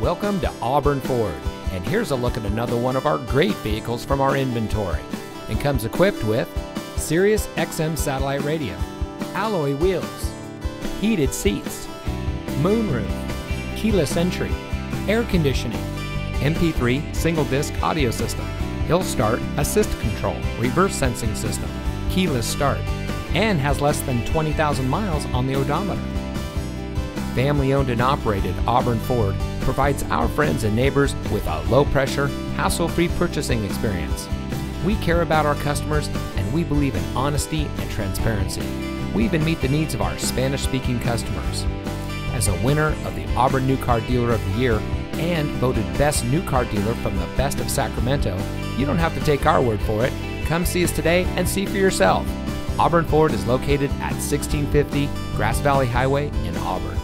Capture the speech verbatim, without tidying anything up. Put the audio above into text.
Welcome to Auburn Ford, and here's a look at another one of our great vehicles from our inventory. It comes equipped with Sirius X M satellite radio, alloy wheels, heated seats, moonroof, keyless entry, air conditioning, M P three single disc audio system, hill start assist control, reverse sensing system, keyless start, and has less than twenty thousand miles on the odometer. Family owned and operated, Auburn Ford provides our friends and neighbors with a low pressure, hassle-free purchasing experience. We care about our customers, and we believe in honesty and transparency. We even meet the needs of our Spanish-speaking customers. As a winner of the Auburn New Car Dealer of the Year and voted Best New Car Dealer from the Best of Sacramento, you don't have to take our word for it. Come see us today and see for yourself. Auburn Ford is located at sixteen fifty Grass Valley Highway in Auburn.